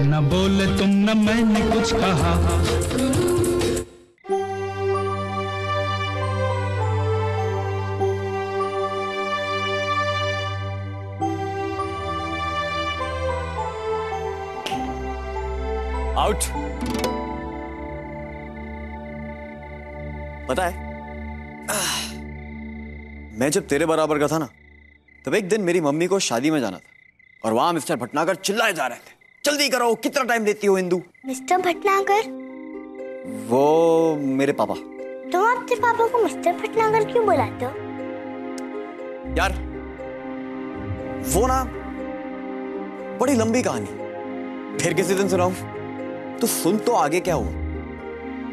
न बोले तुम न मैंने कुछ कहा। आउट। पता है मैं जब तेरे बराबर का था ना तब एक दिन मेरी मम्मी को शादी में जाना था और वहां मिस्टर भटनागर चिल्लाए जा रहे थे, जल्दी करो, कितना टाइम देती हो इंदु। मिस्टर भटनागर? वो मेरे पापा। तो आप अपने पापा को मिस्टर भटनागर क्यों बुलाते हो? यार वो ना बड़ी लंबी कहानी, फिर किसी दिन सुनाऊं। तो सुन तो आगे क्या हुआ,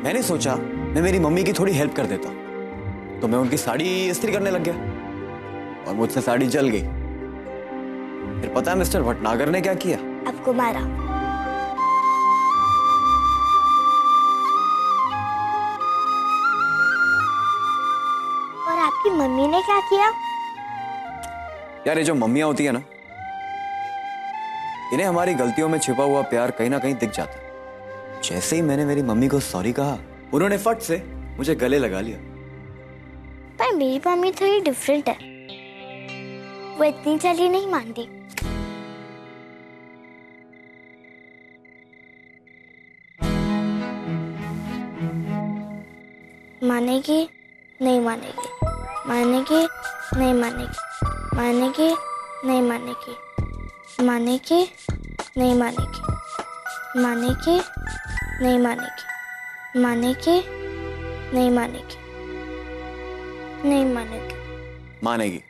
मैंने सोचा मैं मेरी मम्मी की थोड़ी हेल्प कर देता, तो मैं उनकी साड़ी इस्त्री करने लग गया और मुझसे साड़ी जल गई। फिर पता है मिस्टर भटनागर ने क्या किया? आपको मारा। और आपकी मम्मी ने क्या किया? यार ये जो मम्मियां होती है ना, इन्हें हमारी गलतियों में छिपा हुआ प्यार कहीं ना कहीं दिख जाता है। जैसे ही मैंने मेरी मम्मी को सॉरी कहा, उन्होंने फट से मुझे गले लगा लिया। पर मेरी मम्मी थोड़ी डिफरेंट है, वो इतनी जल्दी नहीं मानती। मानेगी नहीं मानेगी, मानेगी नहीं मानेगी, मानेगी नहीं मानेगी, मानेगी नहीं मानेगी, मानेगी नहीं मानेगी, मानेगी नहीं मानेगी, नहीं मानेगी, मानेगी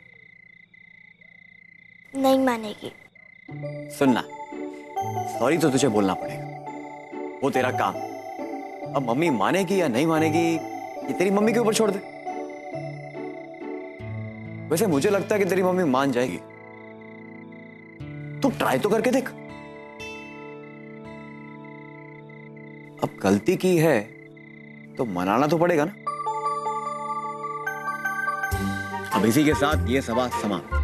नहीं मानेगी। सुनना, सॉरी तो तुझे बोलना पड़ेगा, वो तेरा काम। अब मम्मी मानेगी या नहीं मानेगी ये तेरी मम्मी के ऊपर छोड़ दे। वैसे मुझे लगता है कि तेरी मम्मी मान जाएगी, तू ट्राई तो करके देख। अब गलती की है तो मनाना तो पड़ेगा ना। अब इसी के साथ ये सभा समाप्त।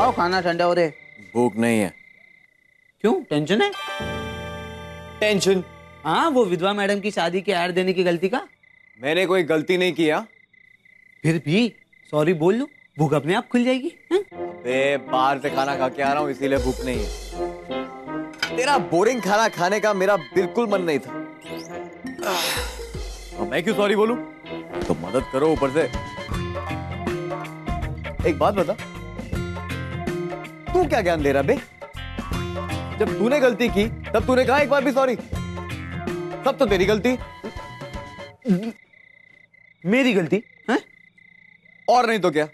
आओ खाना ठंडा हो रहे। भूख नहीं है। क्यों, टेंशन है? टेंशन? हाँ, वो विधवा मैडम की शादी के आड़ देने की गलती का। मैंने कोई गलती नहीं किया। फिर भी सॉरी बोल लूं, भूख अपने आप खुल जाएगी। अबे बाहर से खाना खा के आ रहा हूँ इसीलिए भूख नहीं है। तेरा बोरिंग खाना खाने का मेरा बिल्कुल मन नहीं था। तो मैं क्यों सॉरी बोलूं? तो मदद करो ऊपर से। एक बात बता, तू क्या ज्ञान दे रहा बे? जब तूने गलती की तब तूने कहा एक बार भी सॉरी, तब तो तेरी गलती। मेरी गलती है? और नहीं तो क्या?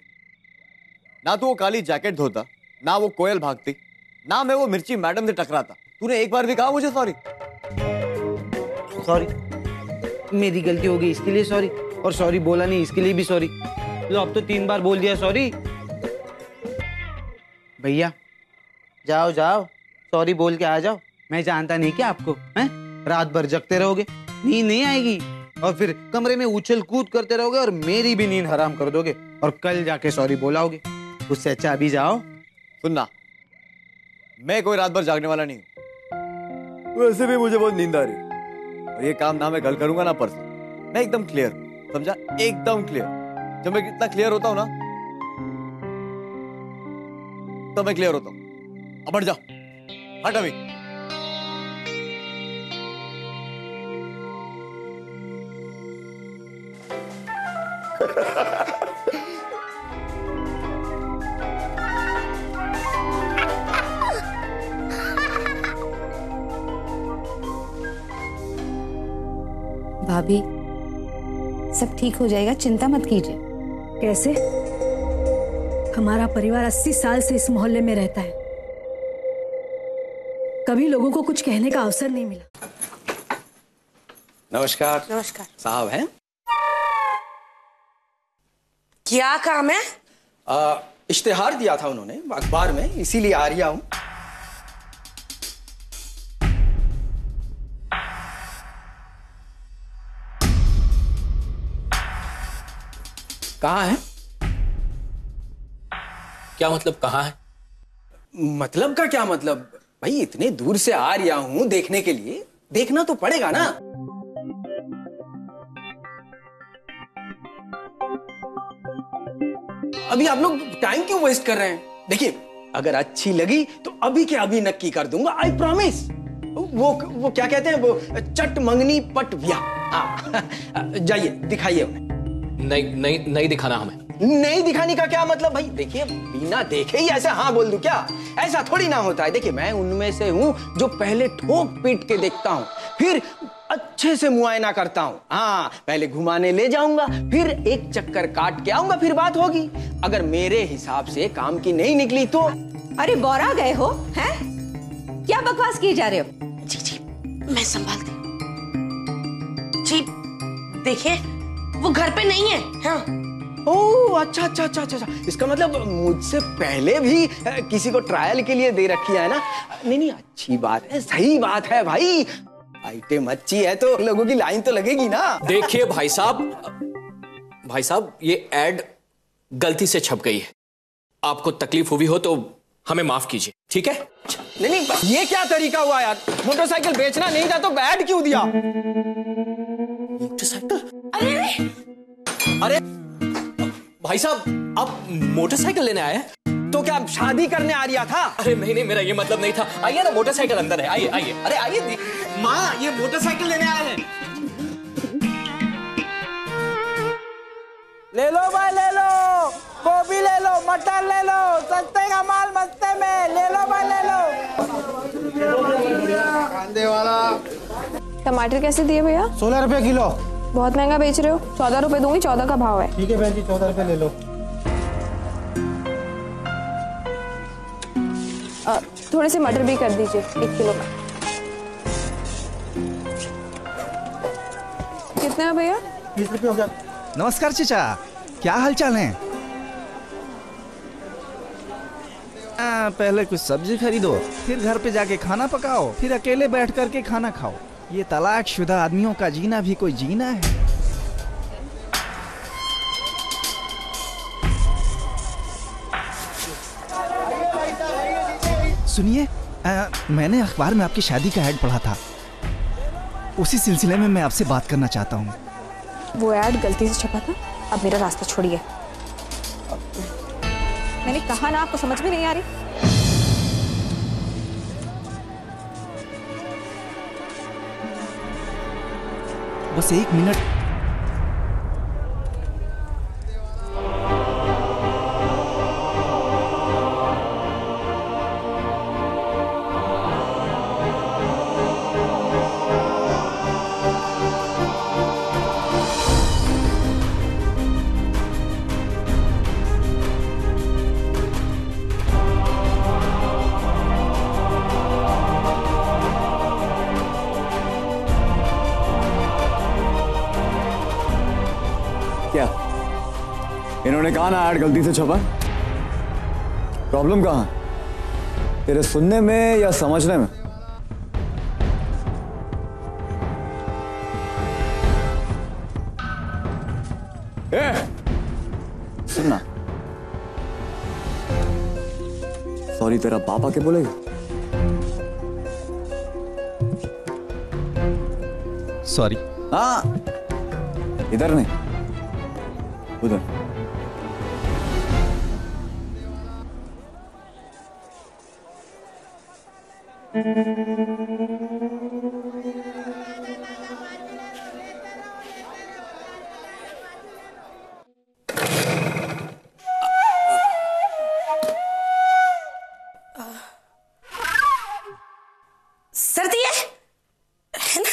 ना तो वो काली जैकेट धोता, ना वो कोयल भागती, ना मैं वो मिर्ची मैडम से टकराता। तूने एक बार भी कहा मुझे सॉरी। सॉरी मेरी गलती हो गई, इसके लिए सॉरी। और सॉरी बोला नहीं, इसके लिए भी सॉरी। लो अब तो 3 बार बोल दिया सॉरी। भैया जाओ जाओ, सॉरी बोल के आ जाओ। मैं जानता नहीं कि आपको हैं, रात भर जगते रहोगे, नींद नहीं आएगी और फिर कमरे में उछल कूद करते रहोगे और मेरी भी नींद हराम कर दोगे और कल जाके सॉरी बोलाओगे। उससे अच्छा अभी जाओ। सुनना, मैं कोई रात भर जागने वाला नहीं हूँ। वैसे भी मुझे बहुत नींद आ रही और ये काम ना मैं कल करूंगा ना परसों। मैं एकदम क्लियर, समझा? एकदम क्लियर। जब मैं कितना क्लियर होता हूँ ना तो मैं क्लियर होता हूं। अब हट जाओ, हट अभी। भाभी सब ठीक हो जाएगा, चिंता मत कीजिए। कैसे? हमारा परिवार 80 साल से इस मोहल्ले में रहता है। कभी लोगों को कुछ कहने का अवसर नहीं मिला। नमस्कार। नमस्कार साहब हैं? क्या काम है? इश्तेहार दिया था उन्होंने अखबार में, इसीलिए आ रहा हूं। कहाँ है? क्या मतलब कहाँ है? मतलब का क्या मतलब भाई, इतने दूर से आ रहा हूं देखने के लिए, देखना तो पड़ेगा ना। अभी आप लोग टाइम क्यों वेस्ट कर रहे हैं? देखिए, अगर अच्छी लगी तो अभी के अभी नक्की कर दूंगा, आई प्रॉमिस। वो क्या कहते हैं, वो चट मंगनी पट ब्याह। जाइए दिखाइए उन्हें। नहीं नहीं नहीं दिखाना हमें। नहीं दिखाने का क्या मतलब भाई? देखिए, बिना देखे ही ऐसा हाँ बोल दूं क्या? ऐसा थोड़ी ना होता है। देखिए, मैं उनमें से हूँ जो पहले ठोक पीट के देखता हूँ, फिर अच्छे से मुआयना करता हूँ। हाँ, पहले घुमाने ले जाऊंगा, फिर एक चक्कर काट के आऊंगा, फिर बात होगी। अगर मेरे हिसाब से काम की नहीं निकली तो अरे बौरा गए हो हैं? क्या बकवास किए जा रहे हो? जी जी मैं संभालती। जी देखिए, वो घर पे नहीं है। हाँ। ओह अच्छा अच्छा अच्छा अच्छा, इसका मतलब मुझसे पहले भी किसी को ट्रायल के लिए दे रखी है ना? नहीं नहीं, अच्छी बात है, सही बात है भाई। आइटम अच्छी है तो लोगों की लाइन तो लगेगी ना। देखिए भाई साहब, ये एड गलती से छप गई है। आपको तकलीफ हुई हो तो हमें माफ कीजिए, ठीक है? नहीं नहीं, ये क्या तरीका हुआ यार? मोटरसाइकिल बेचना नहीं था तो एड क्यों दिया? मोटरसाइकिल? अरे भाई साहब, आप मोटरसाइकिल लेने आए हैं? तो क्या आप शादी करने आ रिया था? अरे नहीं नहीं, मेरा ये मतलब नहीं था। आइए ना, मोटरसाइकिल अंदर है, आइए आइए। अरे आइए माँ, ये मोटरसाइकिल लेने आए हैं। ले लो भाई, ले लो, गोभी ले लो, मटर ले लो, सस्ते का माल मस्ते में। ले लो भाई, ले लो। कांदे वाला टमाटर कैसे दिए भैया? 16 रुपए किलो। बहुत महंगा बेच रहे हो। 14 रुपए दूंगी, 14 का भाव है। ठीक है बहन जी, 14 रुपए ले लो। थोड़े से मटर भी कर दीजिए, 1 किलो का। कितना है भैया? 20 रुपये हो गया। नमस्कार चीचा, क्या हालचाल है? पहले कुछ सब्जी खरीदो, फिर घर पे जाके खाना पकाओ, फिर अकेले बैठ करके खाना खाओ। ये तलाकशुदा आदमियों का जीना भी कोई जीना है? सुनिए, मैंने अखबार में आपकी शादी का ऐड पढ़ा था, उसी सिलसिले में मैं आपसे बात करना चाहता हूँ। वो ऐड गलती से छपा था। अब मेरा रास्ता छोड़िए। मैंने कहा ना, आपको समझ में नहीं आ रही। बस 1 मिनट। इन्होंने कहा ना ऐड गलती से छपा। प्रॉब्लम कहाँ है, तेरे सुनने में या समझने में? सुनना, सॉरी तेरा पापा के बोलेगा। सॉरी? हाँ, इधर नहीं, उधर। सर्दी है ना,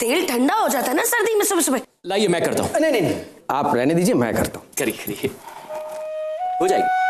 तेल ठंडा हो जाता है ना सर्दी में सुबह सुबह। लाइए मैं करता हूँ। नहीं नहीं नहीं, आप रहने दीजिए, मैं करता हूँ। करिए करिए, हो जाएगी।